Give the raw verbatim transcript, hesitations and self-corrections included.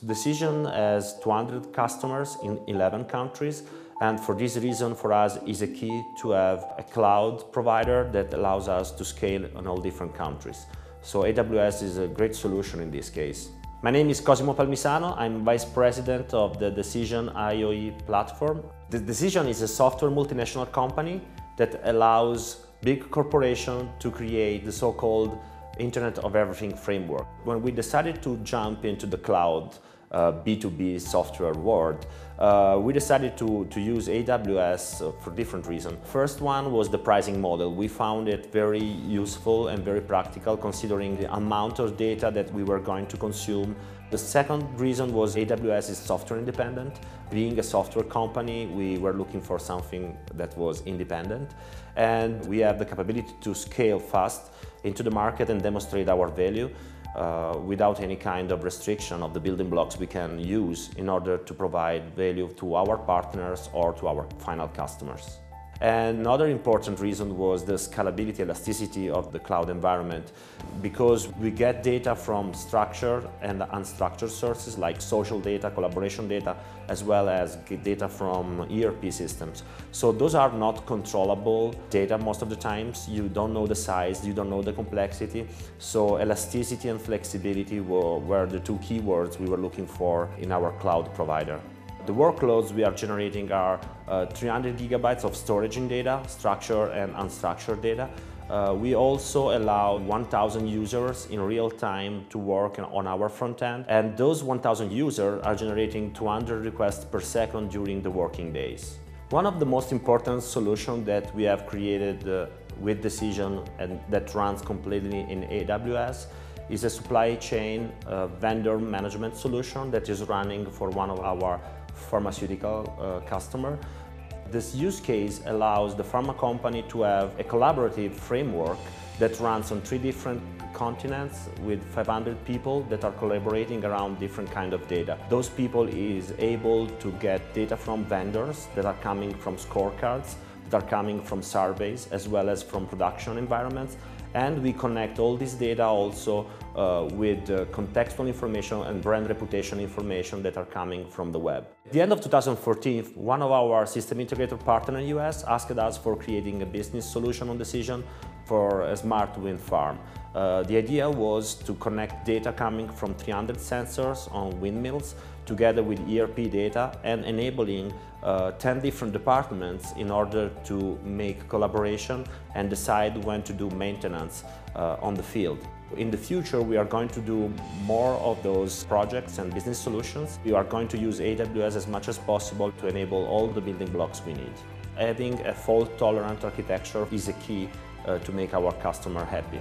So Decisyon has two hundred customers in eleven countries, and for this reason for us is a key to have a cloud provider that allows us to scale in all different countries. So A W S is a great solution in this case. My name is Cosimo Palmisano. I'm Vice President of the Decisyon I O E platform. The Decisyon is a software multinational company that allows big corporations to create the so-called Internet of Everything framework. When we decided to jump into the cloud uh, B two B software world, uh, we decided to, to use A W S for different reasons. First one was the pricing model. We found it very useful and very practical considering the amount of data that we were going to consume. The second reason was A W S is software independent. Being a software company, we were looking for something that was independent, and we have the capability to scale fast into the market and demonstrate our value uh, without any kind of restriction of the building blocks we can use in order to provide value to our partners or to our final customers. And another important reason was the scalability, elasticity of the cloud environment, because we get data from structured and unstructured sources like social data, collaboration data, as well as data from E R P systems. So those are not controllable data most of the times. You don't know the size, you don't know the complexity. So elasticity and flexibility were, were the two keywords we were looking for in our cloud provider. The workloads we are generating are uh, three hundred gigabytes of storage in data, structured and unstructured data. Uh, we also allow one thousand users in real time to work on our front end, and those one thousand users are generating two hundred requests per second during the working days. One of the most important solutions that we have created uh, with Decisyon and that runs completely in A W S is a supply chain uh, vendor management solution that is running for one of our pharmaceutical uh, customer. This use case allows the pharma company to have a collaborative framework that runs on three different continents with five hundred people that are collaborating around different kind of data. Those people is able to get data from vendors that are coming from scorecards, that are coming from surveys, as well as from production environments. And we connect all this data also uh, with uh, contextual information and brand reputation information that are coming from the web. At the end of two thousand fourteen, one of our system integrator partners in the U S asked us for creating a business solution on Decisyon for a smart wind farm. Uh, the idea was to connect data coming from three hundred sensors on windmills together with E R P data and enabling uh, ten different departments in order to make collaboration and decide when to do maintenance uh, on the field. In the future, we are going to do more of those projects and business solutions. We are going to use A W S as much as possible to enable all the building blocks we need. Having a fault-tolerant architecture is a key uh, to make our customer happy.